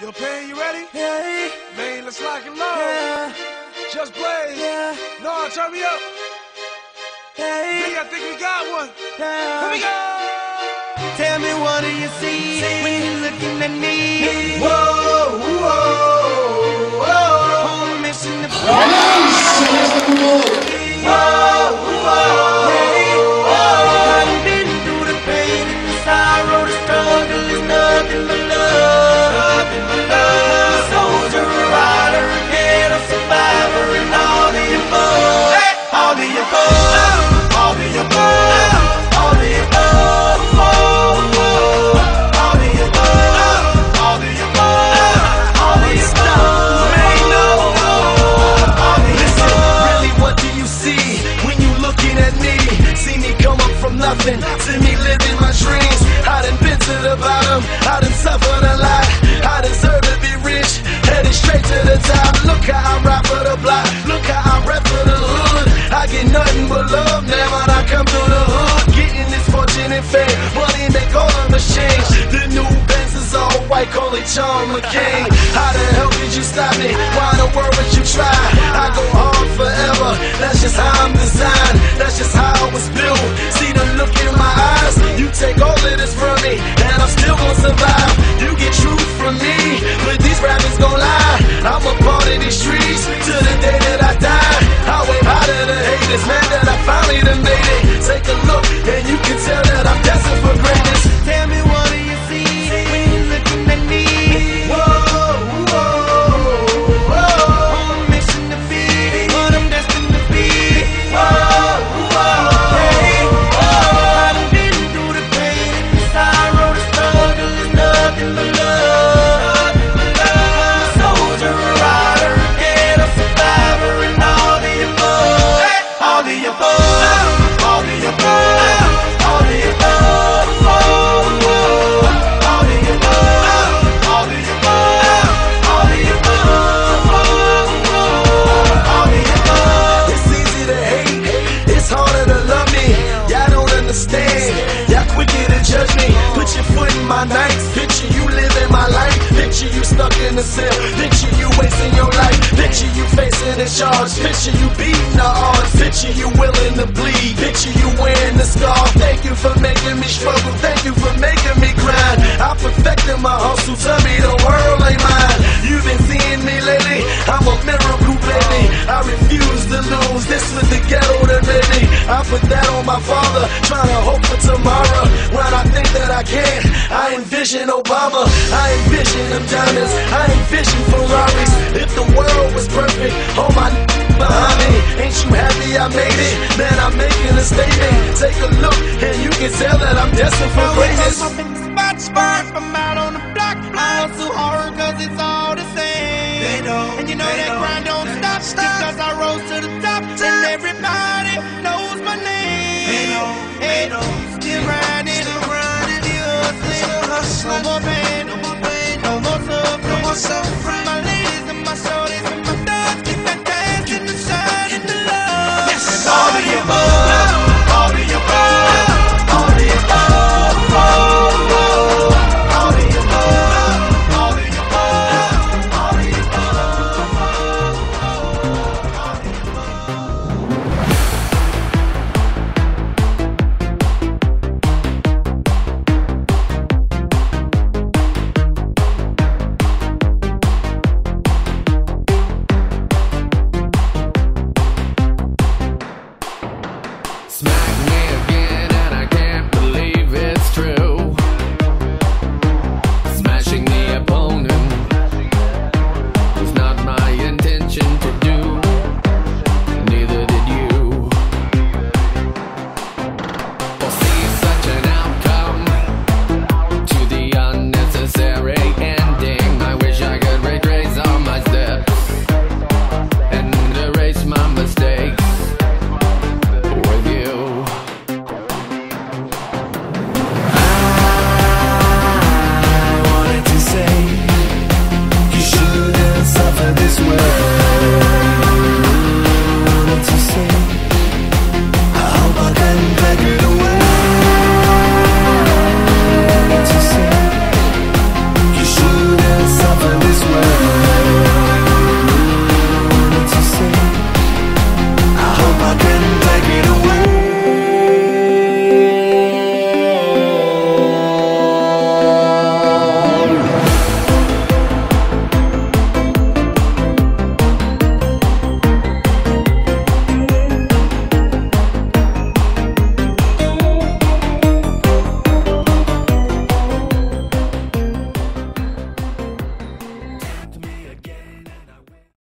Yo, Pain, you ready? Yeah. Man, let's lock and load. Yeah. Just blaze. Yeah. No, turn me up. Hey. Me, I think we got one. Yeah. Here we go. Tell me, what do you see, when you're looking at me? Whoa, whoa, whoa. Whole mission to play. Whoa, whoa. See me living my dreams. I done been to the bottom, I done suffered a lot. I deserve to be rich, headed straight to the top. Look how I rap for the block, look how I rap for the hood. I get nothing but love now when I come through the hood. Getting this fortune and fame, money make all of us change. The new Benz is all white, call it John McCain. How the hell did you stop me? Why in the world would you try? I go hard forever, that's just how I'm designed. That's just how I was built. See the look in my eyes, you take all of this from me, and I'm still gonna survive. You get truth from me, but these rappers gon' lie. I'm a part of these streets till the day that I die. I went out of the haters, man, that I finally done made it. Take a look, and you can tell that I'm destined for greatness. Tell me, what do you see when you're looking at me? Whoa. Picture you wasting your life, picture you facing a charge, picture you beating the odds, picture you willing to bleed, picture you wearing the scar. Thank you for making me struggle, thank you for making me grind. I perfected my hustle, tell me the world ain't mine. You've been seeing me lately, I'm a miracle baby. I refuse to lose, this was the ghetto that made me. I put that on my father, trying to hope for tomorrow. When I think that I can't, I envision Obama, I envision them diamonds, I envision Ferraris. If the world was perfect, all my behind me. Ain't you happy I made it? Man, I'm making a statement. Take a look, and you can tell that I'm destined for greatness. I'm in the spot, I'm out on the block, flying too hard, cause it's all the same. They don't, and you know that grind don't stop, because I rose to the top, and everybody knows my name. They don't.